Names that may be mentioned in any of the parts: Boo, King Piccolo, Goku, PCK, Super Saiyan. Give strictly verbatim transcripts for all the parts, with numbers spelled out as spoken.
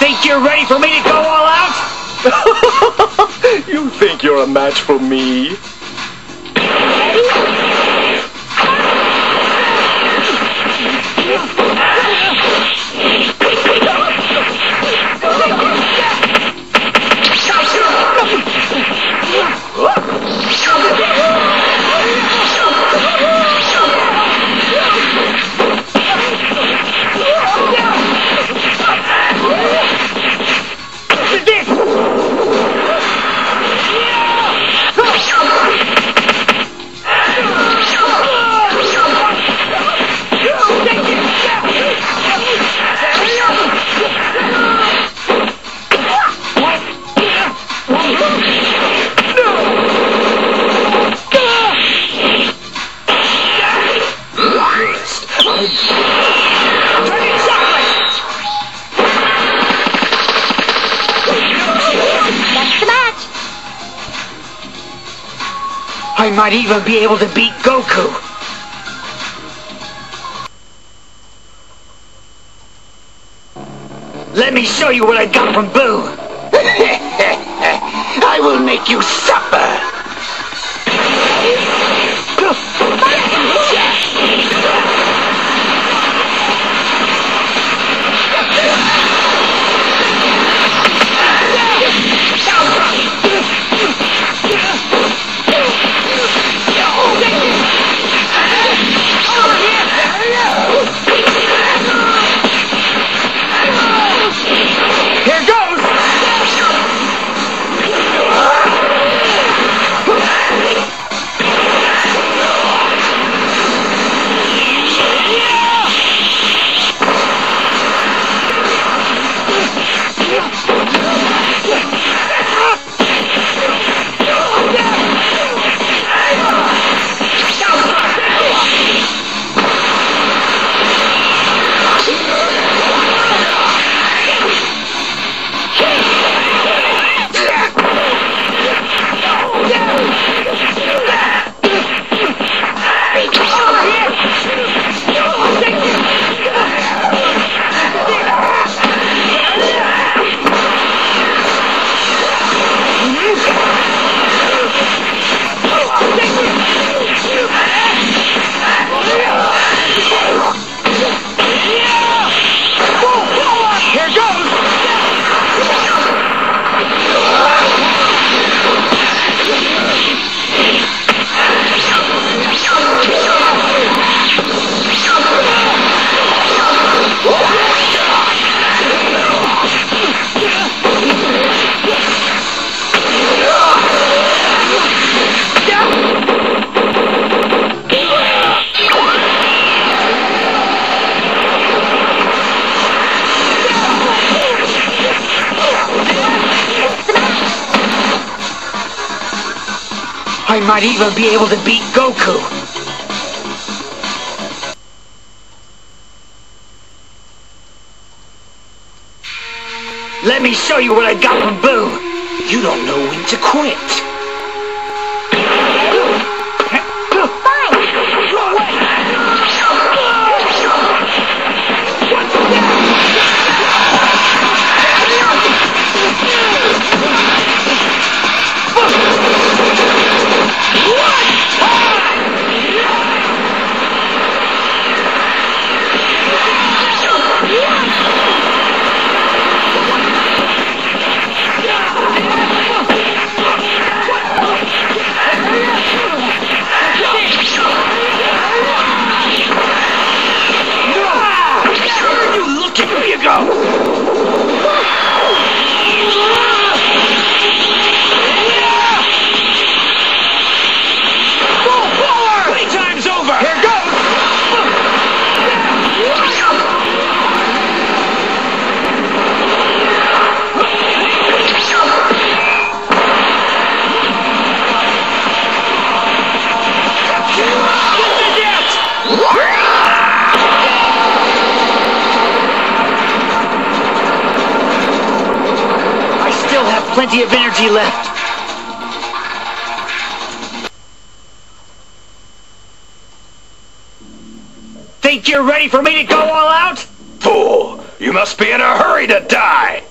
Think you're ready for me to go all out? You think you're a match for me? I might even be able to beat Goku. Let me show you what I got from Boo. I will make you suffer. I might even be able to beat Goku. Let me show you what I got from Boo. You don't know when to quit. Plenty of energy left. Think you're ready for me to go all out? Fool! You must be in a hurry to die!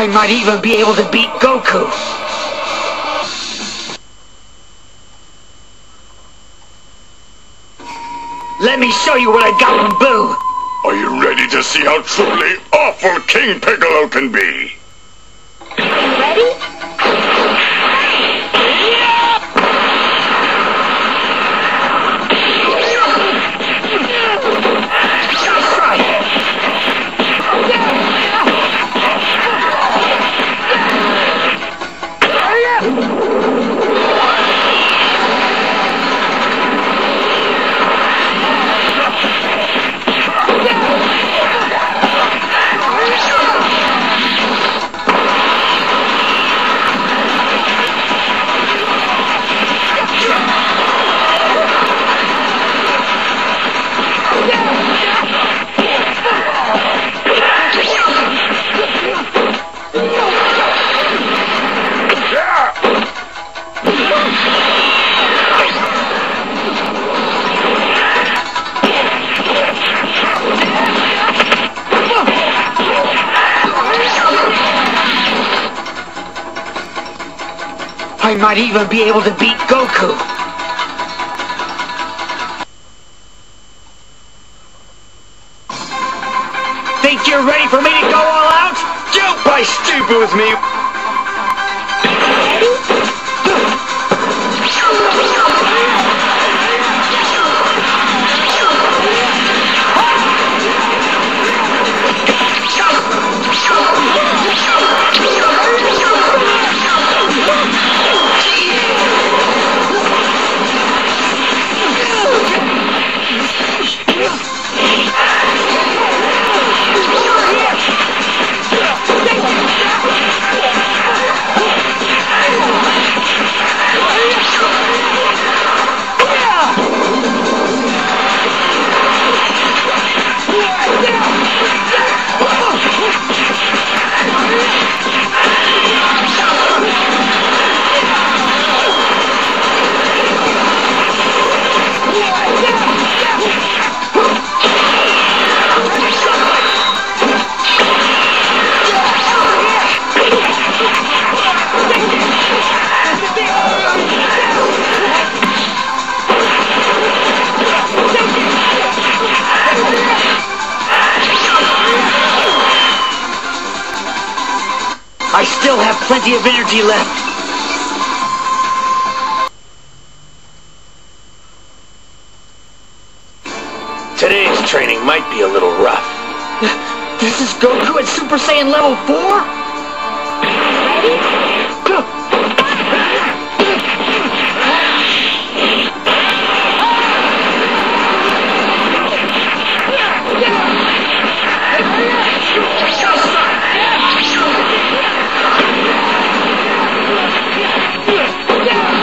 I might even be able to beat Goku. Let me show you what I got from Boo. Are you ready to see how truly awful King Piccolo can be? Ready? I might even be able to beat Goku. Think you're ready for me to go all out? Don't play stupid with me! I still have plenty of energy left. Today's training might be a little rough. This is Goku at Super Saiyan level four? Yeah!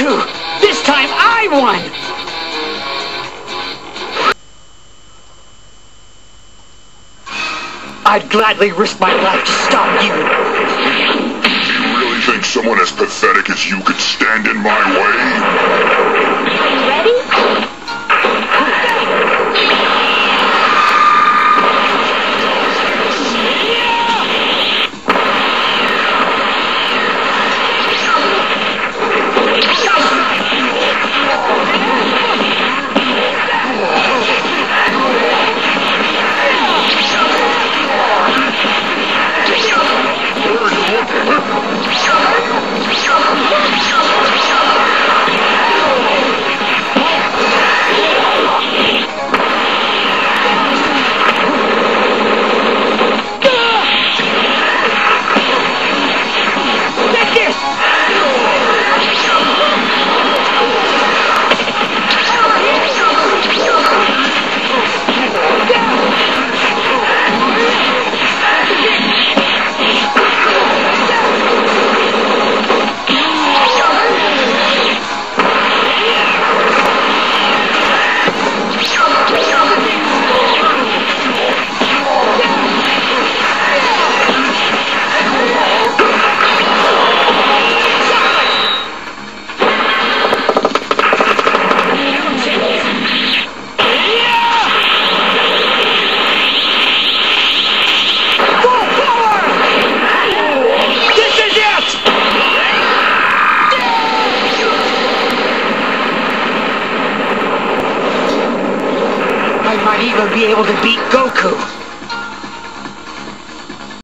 Goku! This time I won! I'd gladly risk my life to stop you. Do you really think someone as pathetic as you could stand in my way? Ready? Be able to beat Goku.